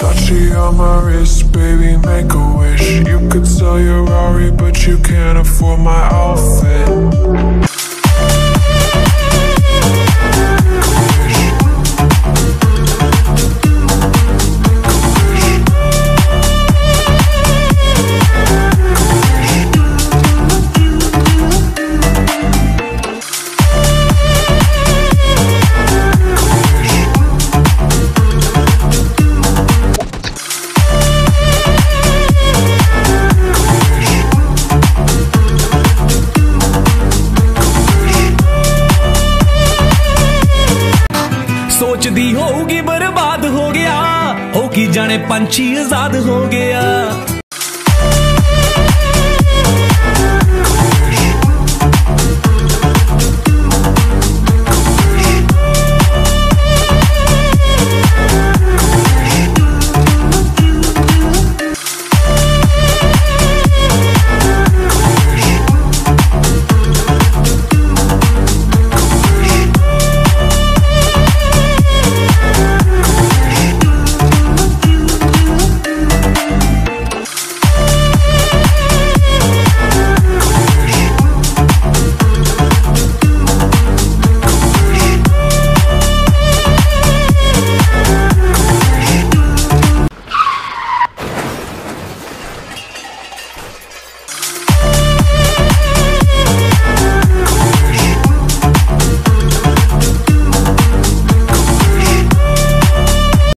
Versace on my wrist, baby, make a wish. You could sell your Rari, but you can't afford my outfit. सोचती होगी बर्बाद हो गया, होगी जाने पंछी आजाद हो गया।